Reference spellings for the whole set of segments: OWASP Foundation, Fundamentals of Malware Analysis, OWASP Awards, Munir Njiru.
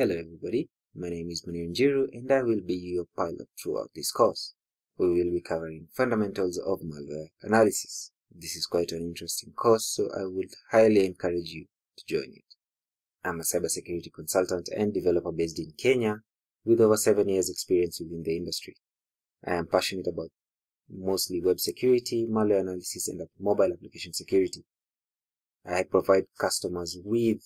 Hello everybody, my name is Munir Njiru and I will be your pilot throughout this course. We will be covering Fundamentals of Malware Analysis. This is quite an interesting course, so I would highly encourage you to join it. I'm a cybersecurity consultant and developer based in Kenya with over 7 years experience within the industry. I am passionate about mostly web security, malware analysis and mobile application security. I provide customers with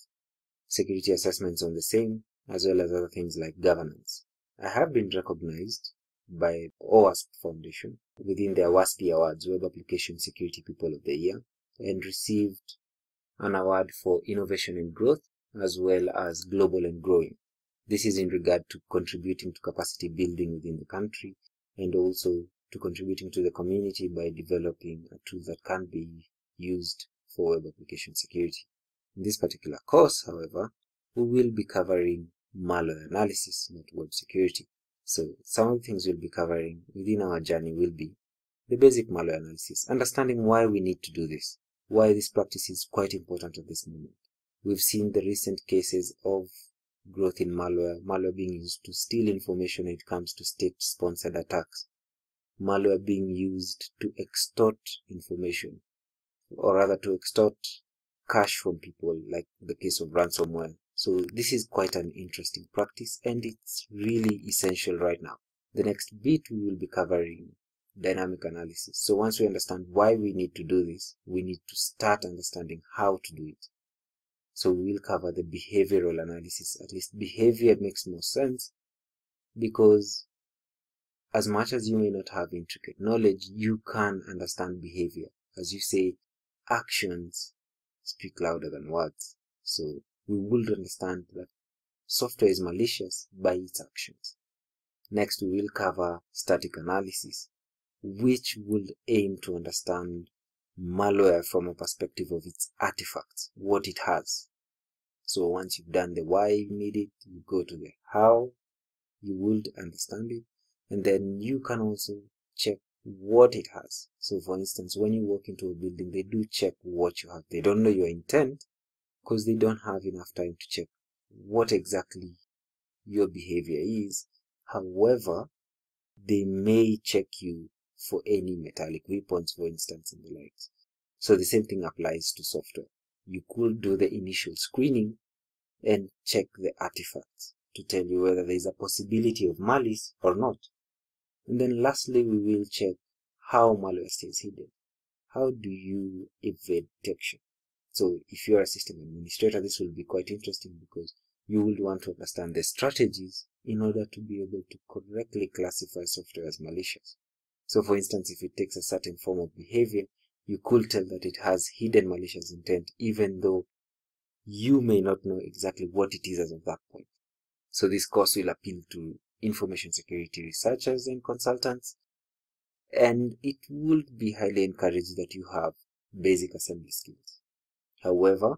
security assessments on the same, as well as other things like governance. I have been recognized by OWASP Foundation within their OWASP Awards, Web Application Security People of the Year, and received an award for innovation and growth, as well as global and growing. This is in regard to contributing to capacity building within the country, and also to contributing to the community by developing a tool that can be used for web application security. In this particular course, however, we will be covering malware analysis, not web security. So some of the things we'll be covering within our journey will be the basic malware analysis, understanding why we need to do this, why this practice is quite important at this moment. We've seen the recent cases of growth in malware being used to steal information when it comes to state-sponsored attacks, malware being used to extort information, or rather to extort cash from people, like the case of ransomware. So this is quite an interesting practice and it's really essential right now. The next bit we will be covering dynamic analysis. So once we understand why we need to do this, we need to start understanding how to do it. So we will cover the behavioral analysis. At least behavior makes more sense, because as much as you may not have intricate knowledge, you can understand behavior. As you say, actions speak louder than words. So we will understand that software is malicious by its actions. Next, we will cover static analysis, which will aim to understand malware from a perspective of its artifacts, what it has. So once you've done the why you need it, you go to the how, you would understand it, and then you can also check what it has. So for instance, when you walk into a building, they do check what you have. They don't know your intent, because they don't have enough time to check what exactly your behavior is. However, they may check you for any metallic weapons, for instance, and the likes. So the same thing applies to software. You could do the initial screening and check the artifacts to tell you whether there is a possibility of malice or not. And then lastly, we will check how malware stays hidden. How do you evade detection? So if you are a system administrator, this will be quite interesting, because you would want to understand the strategies in order to be able to correctly classify software as malicious. So for instance, if it takes a certain form of behavior, you could tell that it has hidden malicious intent, even though you may not know exactly what it is as of that point. So this course will appeal to information security researchers and consultants, and it would be highly encouraged that you have basic assembly skills. However,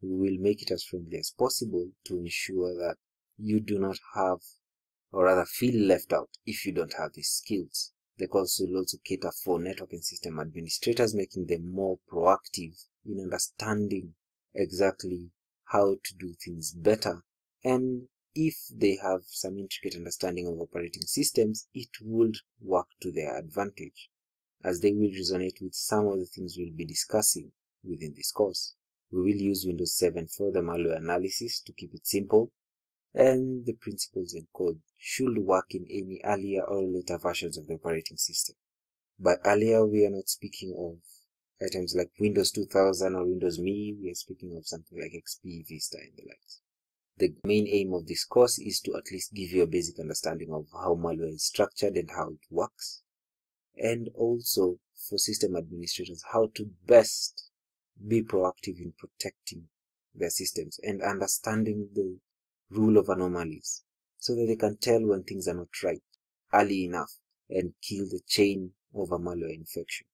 we will make it as friendly as possible to ensure that you do not have, or rather feel left out if you don't have these skills. The course will also cater for network and system administrators, making them more proactive in understanding exactly how to do things better. And if they have some intricate understanding of operating systems, it would work to their advantage, as they will resonate with some of the things we'll be discussing within this course. We will use Windows 7 for the malware analysis to keep it simple, and the principles and code should work in any earlier or later versions of the operating system. By earlier, we are not speaking of items like Windows 2000 or Windows ME, we are speaking of something like XP, Vista and the likes. The main aim of this course is to at least give you a basic understanding of how malware is structured and how it works, and also for system administrators how to best be proactive in protecting their systems and understanding the rule of anomalies, so that they can tell when things are not right early enough and kill the chain of a malware infection.